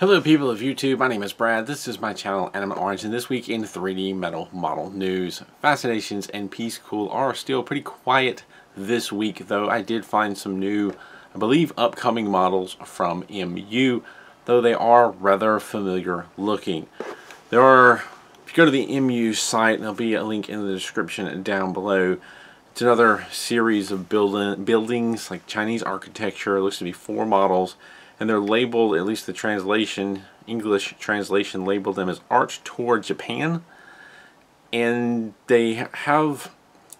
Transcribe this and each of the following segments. Hello people of YouTube, my name is Brad, this is my channel Animate Orange, and this week in 3D metal model news, Fascinations and Piececool are still pretty quiet this week, though I did find some new, I believe, upcoming models from MU, though they are rather familiar looking. There are, if you go to the MU site, there'll be a link in the description down below. It's another series of buildings, like Chinese architecture. It looks to be four models, and they're labeled, at least the translation, English translation, labeled them as Art Tour Japan. And they have,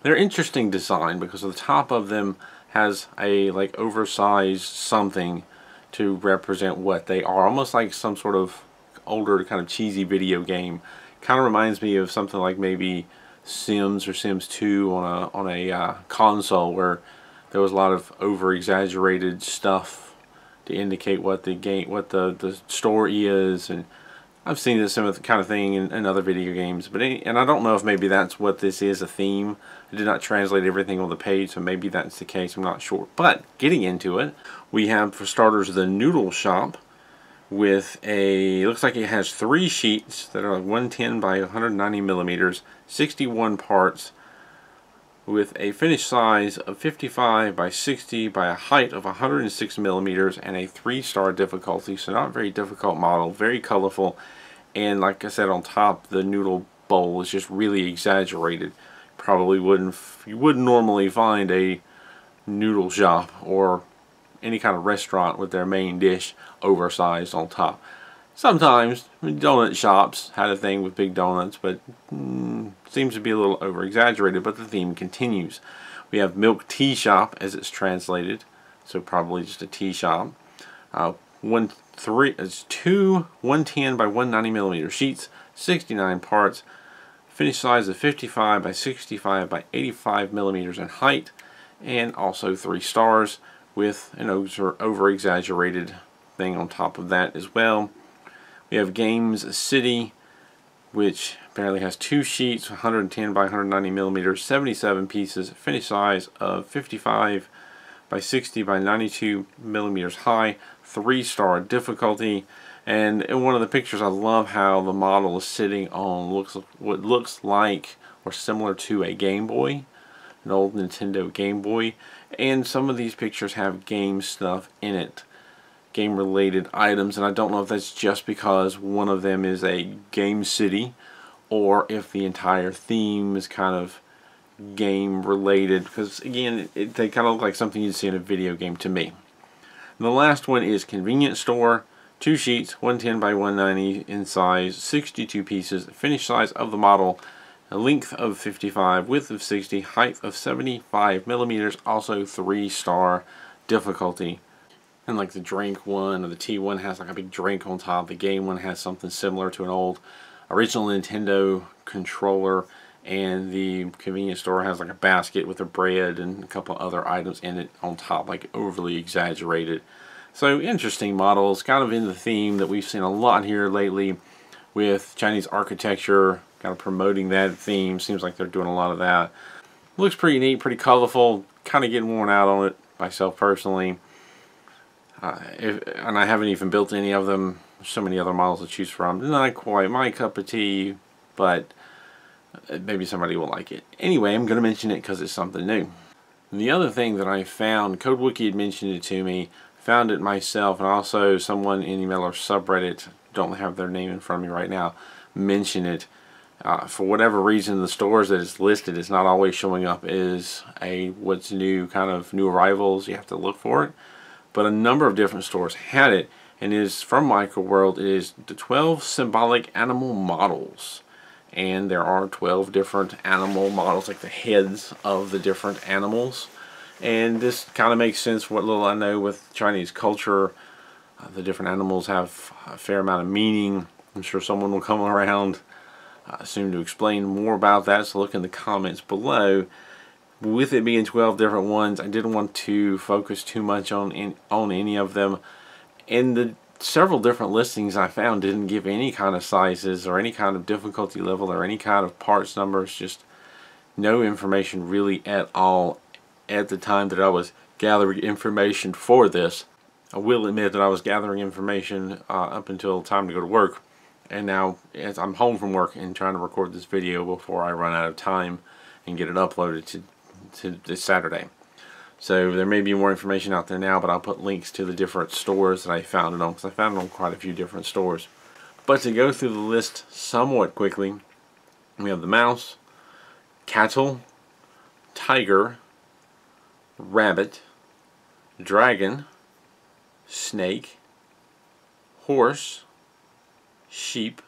they're interesting design because the top of them has a like oversized something to represent what they are. Almost like some sort of older kind of cheesy video game. Kind of reminds me of something like maybe Sims or Sims 2 on a console, where there was a lot of over-exaggerated stuff to indicate what the game, what the story is, and I've seen this kind of thing in other video games. But and I don't know if maybe that's what this is, a theme. I did not translate everything on the page, so maybe that's the case. I'm not sure. But getting into it, we have for starters the Noodle Shop with a, looks like it has three sheets that are like 110 by 190 millimeters, 61 parts, with a finish size of 55 by 60 by a height of 106 millimeters and a 3-star difficulty. So not very difficult model, very colorful. And like I said, on top, the noodle bowl is just really exaggerated. Probably you wouldn't normally find a noodle shop or any kind of restaurant with their main dish oversized on top. Sometimes donut shops had a thing with big donuts, but seems to be a little over exaggerated, but the theme continues. We have Milk Tea Shop as it's translated, so probably just a tea shop. 2 110 by 190 millimeter sheets, 69 parts, finish size of 55 by 65 by 85 millimeters in height, and also 3 stars with an over exaggerated thing on top of that as well. We have Games City, which apparently has 2 sheets, 110 by 190 millimeters, 77 pieces, finish size of 55 by 60 by 92 millimeters high, 3-star difficulty. And in one of the pictures, I love how the model is sitting on what looks like or similar to a Game Boy, an old Nintendo Game Boy. And some of these pictures have game stuff in it, game related items, and I don't know if that's just because one of them is a Game City or if the entire theme is kind of game related, because again they kind of look like something you'd see in a video game to me. And the last one is Convenience Store, 2 sheets, 110 by 190 in size, 62 pieces, finish size of the model, a length of 55, width of 60, height of 75 millimeters, also 3-star difficulty. And like the drink one or the tea one has like a big drink on top. The game one has something similar to an old original Nintendo controller. And the Convenience Store has like a basket with a bread and a couple other items in it on top, like overly exaggerated. So interesting models, kind of in the theme that we've seen a lot here lately with Chinese architecture, kind of promoting that theme. Seems like they're doing a lot of that. Looks pretty neat, pretty colorful, kind of getting worn out on it myself personally. And I haven't even built any of them. So many other models to choose from. Not quite my cup of tea, but maybe somebody will like it. Anyway, I'm going to mention it because it's something new. And the other thing that I found, CodeWookiee had mentioned it to me, found it myself, and also someone in email or subreddit, don't have their name in front of me right now, mentioned it. For whatever reason, the stores that it's listed is not always showing up as a what's new, kind of new arrivals. You have to look for it. But a number of different stores had it, and it is from Microworld. It is the 12 symbolic animal models, and there are 12 different animal models, like the heads of the different animals. And this kind of makes sense, what little I know with Chinese culture. The different animals have a fair amount of meaning. I'm sure someone will come around soon to explain more about that, so look in the comments below. With it being 12 different ones, I didn't want to focus too much on any of them. And the several different listings I found didn't give any kind of sizes or any kind of difficulty level or any kind of parts numbers, just no information really at all at the time that I was gathering information for this. I will admit that I was gathering information up until time to go to work, and now as I'm home from work and trying to record this video before I run out of time and get it uploaded to this Saturday. So there may be more information out there now, but I'll put links to the different stores that I found it on, because I found it on quite a few different stores. But to go through the list somewhat quickly, we have the mouse, cattle, tiger, rabbit, dragon, snake, horse, sheep,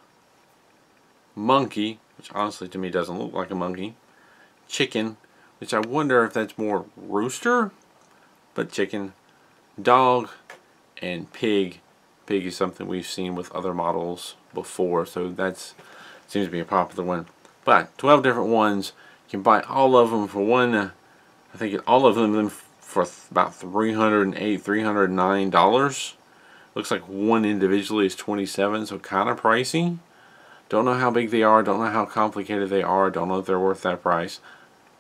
monkey, which honestly to me doesn't look like a monkey, chicken, which I wonder if that's more rooster, but chicken, dog, and pig. Pig is something we've seen with other models before, so that seems to be a popular one. But 12 different ones. You can buy all of them for one, I think all of them for about $309. Looks like one individually is $27, so kind of pricey. Don't know how big they are, don't know how complicated they are, don't know if they're worth that price.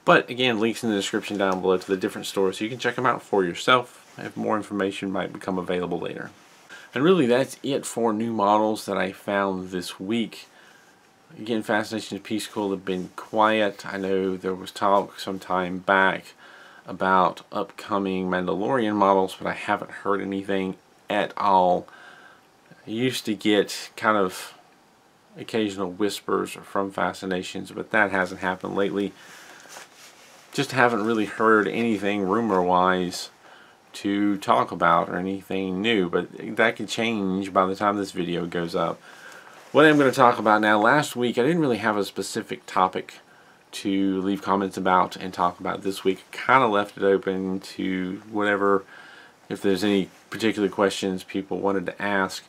But again, links in the description down below to the different stores so you can check them out for yourself, if more information might become available later. And really that's it for new models that I found this week. Again, Fascinations Piececool have been quiet. I know there was talk some time back about upcoming Mandalorian models, but I haven't heard anything at all. I used to get kind of occasional whispers from Fascinations, but that hasn't happened lately. Just haven't really heard anything rumor-wise to talk about or anything new, but that could change by the time this video goes up. What I'm going to talk about now, last week I didn't really have a specific topic to leave comments about and talk about this week. Kind of left it open to whatever, if there's any particular questions people wanted to ask.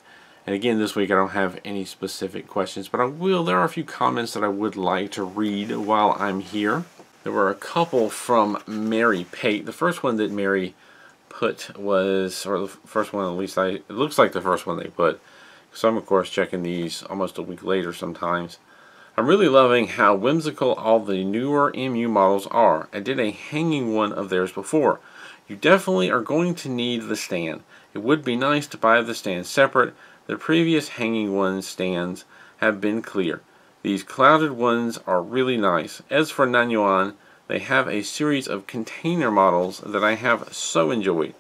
And again, this week I don't have any specific questions, but I will. There are a few comments that I would like to read while I'm here. There were a couple from Mary Pate. The first one that Mary put was, or the first one at least, it looks like the first one they put. So I'm of course checking these almost a week later sometimes. I'm really loving how whimsical all the newer MU models are. I did a hanging one of theirs before. You definitely are going to need the stand. It would be nice to buy the stand separate. The previous hanging one stands have been clear. These clouded ones are really nice. As for Nanyuan, they have a series of container models that I have so enjoyed.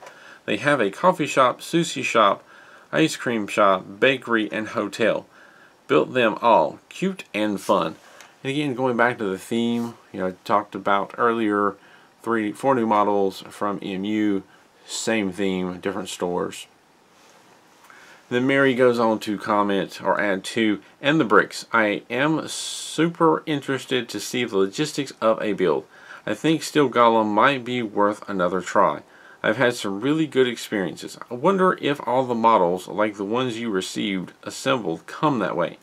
They have a coffee shop, sushi shop, ice cream shop, bakery, and hotel. Built them all. Cute and fun. And again, going back to the theme, you know, I talked about earlier, four new models from MU, same theme, different stores. Then Mary goes on to comment, or add to, and the bricks. I am super interested to see the logistics of a build. I think Steel Golem might be worth another try. I've had some really good experiences. I wonder if all the models, like the ones you received, assembled, come that way.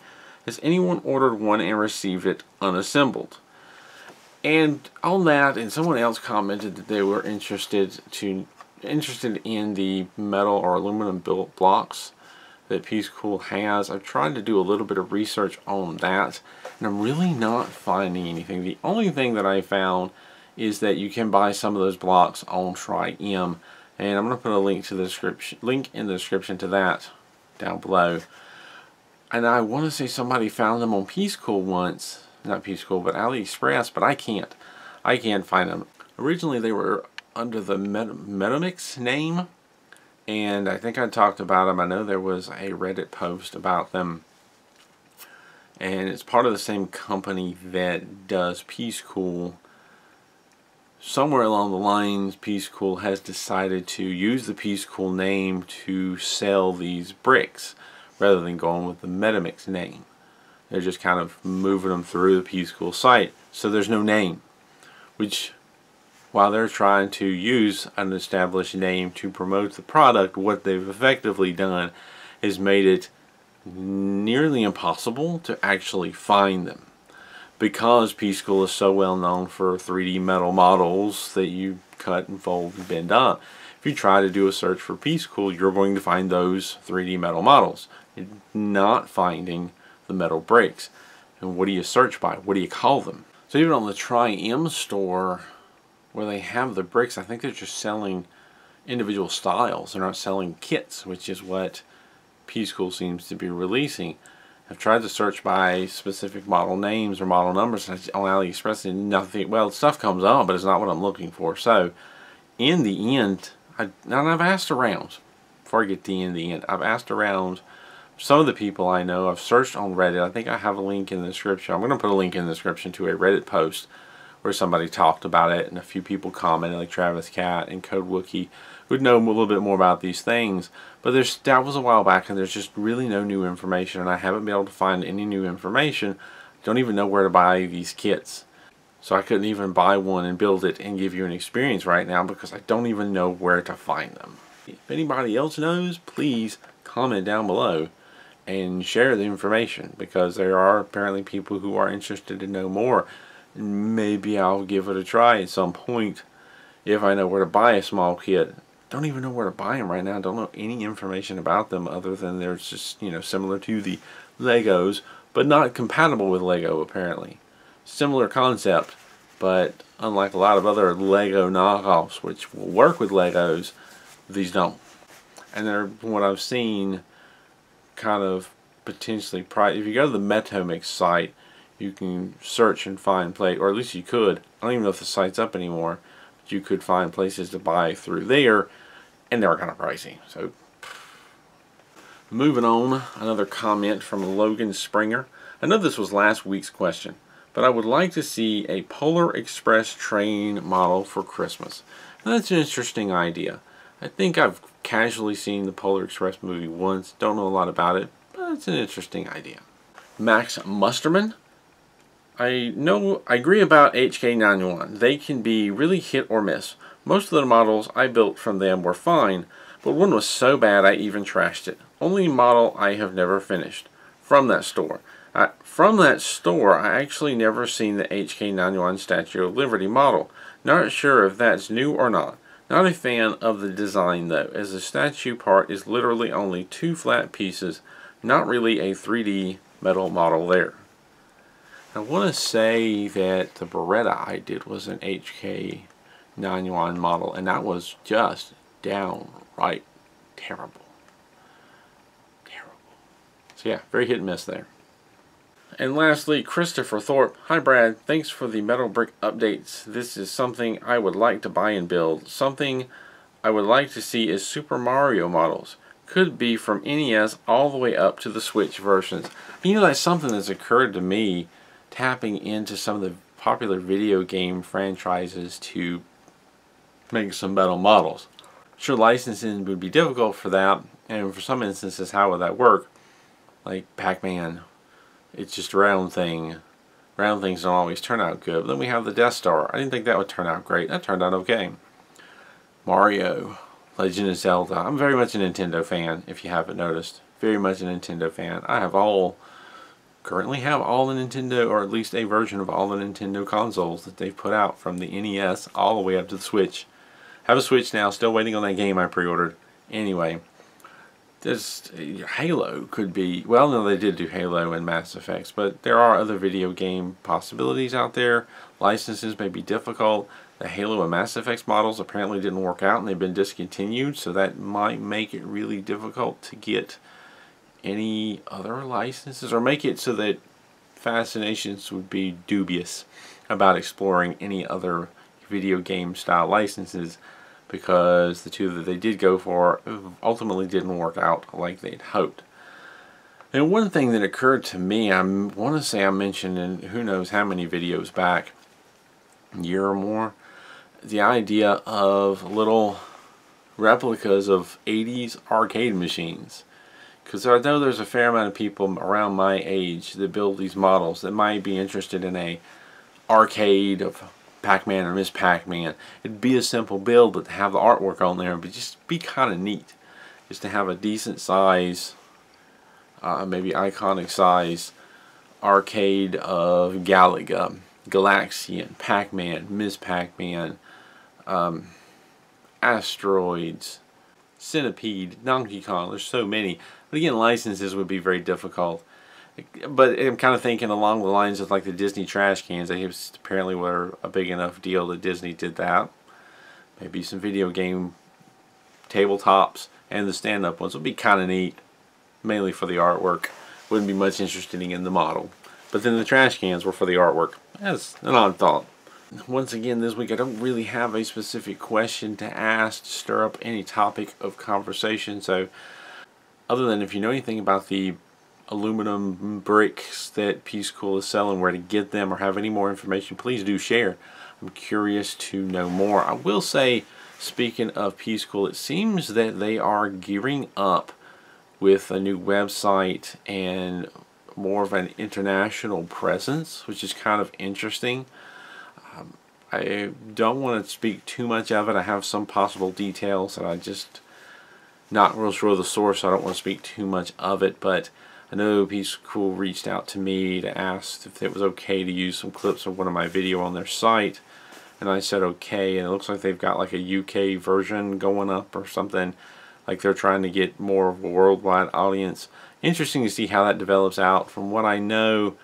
Has anyone ordered one and received it unassembled? And on that, and someone else commented that they were interested in the metal or aluminum built blocks that Piececool has. I've tried to do a little bit of research on that, and I'm really not finding anything. The only thing that I found is that you can buy some of those blocks on TryM, and I'm going to put a link to the description, link in the description to that down below. And I want to say somebody found them on Piececool once, not Piececool, but AliExpress, but I can't find them. Originally they were under the Metamix name, and I think I talked about them. I know there was a Reddit post about them, and it's part of the same company that does Piececool. Somewhere along the lines, Piececool has decided to use the Piececool name to sell these bricks rather than going with the Metamix name. They're just kind of moving them through the Piececool site, so there's no name, which, while they're trying to use an established name to promote the product, what they've effectively done is made it nearly impossible to actually find them. Because Piececool is so well known for 3D metal models that you cut and fold and bend up, if you try to do a search for Piececool, you're going to find those 3D metal models. You're not finding the metal bricks. And what do you search by? What do you call them? So even on the TryM store, where they have the bricks, I think they're just selling individual styles. They're not selling kits, which is what Piececool seems to be releasing. I've tried to search by specific model names or model numbers on AliExpress and nothing, well, stuff comes up, but it's not what I'm looking for. So in the end, I've asked around. Before I get to the end, I've asked around some of the people I know. I've searched on Reddit. I think I have a link in the description. I'm going to put a link in the description to a Reddit post where somebody talked about it, and a few people commented, like Travis Cat and CodeWookiee, who'd know a little bit more about these things. But that was a while back, and there's just really no new information, and I haven't been able to find any new information. Don't even know where to buy these kits. So I couldn't even buy one and build it and give you an experience right now because I don't even know where to find them. If anybody else knows, please comment down below and share the information, because there are apparently people who are interested to know more. Maybe I'll give it a try at some point if I know where to buy a small kit. Don't even know where to buy them right now. Don't know any information about them other than they're just, you know, similar to the Legos, but not compatible with Lego apparently. Similar concept, but unlike a lot of other Lego knockoffs, which will work with Legos, these don't. And they're, what I've seen, kind of potentially priced. If you go to the Metamix site, you can search and find places, or at least you could. I don't even know if the site's up anymore, but you could find places to buy through there, and they're kind of pricey. So, moving on, another comment from Logan Springer. I know this was last week's question, but I would like to see a Polar Express train model for Christmas. Now, that's an interesting idea. I think I've casually seen the Polar Express movie once. Don't know a lot about it, but it's an interesting idea. Max Musterman. I agree about HK-91. They can be really hit or miss. Most of the models I built from them were fine, but one was so bad I even trashed it. Only model I have never finished from that store. I actually never seen the HK-91 Statue of Liberty model. Not sure if that's new or not. Not a fan of the design though, as the statue part is literally only two flat pieces, not really a 3D metal model there. I want to say that the Beretta I did was an HK-91 model, and that was just downright terrible. So yeah, very hit and miss there. And lastly, Christopher Thorpe. Hi Brad, thanks for the metal brick updates. This is something I would like to buy and build. Something I would like to see is Super Mario models. Could be from NES all the way up to the Switch versions. You know, that's something that's occurred to me, tapping into some of the popular video game franchises to make some metal models. Sure, licensing would be difficult for that, and for some instances, how would that work? Like Pac-Man. It's just a round thing. Round things don't always turn out good. But then we have the Death Star. I didn't think that would turn out great. That turned out okay. Mario, Legend of Zelda. I'm very much a Nintendo fan, if you haven't noticed. Very much a Nintendo fan. I have currently have all the Nintendo, or at least a version of all the Nintendo consoles that they've put out, from the NES all the way up to the Switch. Have a Switch now, still waiting on that game I pre-ordered. Anyway. This Halo could be, well, no, they did do Halo and Mass Effects, but there are other video game possibilities out there. Licenses may be difficult. The Halo and Mass Effects models apparently didn't work out, and they've been discontinued, so that might make it really difficult to get any other licenses, or make it so that Fascinations would be dubious about exploring any other video game style licenses, because the two that they did go for ultimately didn't work out like they'd hoped. And one thing that occurred to me, I want to say I mentioned in who knows how many videos back, a year or more, the idea of little replicas of 80s arcade machines. Because I know there's a fair amount of people around my age that build these models that might be interested in an arcade of Pac-Man or Ms. Pac-Man. It'd be a simple build, but to have the artwork on there, but just be kind of neat. Just to have a decent size, maybe iconic size arcade of Galaga, Galaxian, Pac-Man, Ms. Pac-Man, Asteroids, Centipede, Donkey Kong. There's so many. But again, licenses would be very difficult. But I'm kind of thinking along the lines of like the Disney trash cans. They apparently were a big enough deal that Disney did that. Maybe some video game tabletops and the stand-up ones would be kind of neat, mainly for the artwork. Wouldn't be much interesting in the model. But then the trash cans were for the artwork. That's an odd thought. Once again, this week I don't really have a specific question to ask to stir up any topic of conversation. So, other than if you know anything about the aluminum bricks that Piececool is selling, where to get them, or have any more information, please do share. I'm curious to know more. I will say, speaking of Piececool, it seems that they are gearing up with a new website and more of an international presence, which is kind of interesting. I don't want to speak too much of it. I have some possible details and I just not real sure of the source, so I don't want to speak too much of it, but I know Piececool reached out to me to ask if it was okay to use some clips of one of my video on their site, and I said okay, and it looks like they've got like a UK version going up or something. Like they're trying to get more of a worldwide audience. Interesting to see how that develops out. From what I know,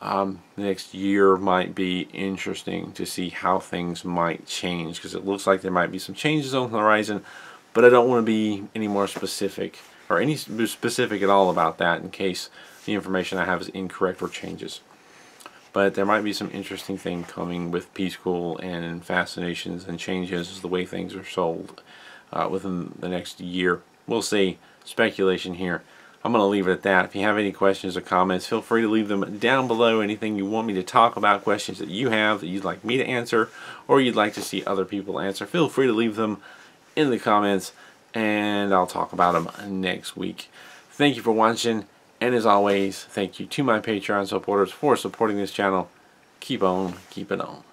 the next year might be interesting to see how things might change, because it looks like there might be some changes on the horizon, but I don't want to be any more specific or any specific at all about that in case the information I have is incorrect or changes. But there might be some interesting thing coming with Piececool and Fascinations and changes the way things are sold within the next year. We'll see. Speculation here. I'm going to leave it at that. If you have any questions or comments, feel free to leave them down below. Anything you want me to talk about, questions that you have that you'd like me to answer or you'd like to see other people answer, feel free to leave them in the comments and I'll talk about them next week. Thank you for watching, and as always, thank you to my Patreon supporters for supporting this channel. Keep on keeping on.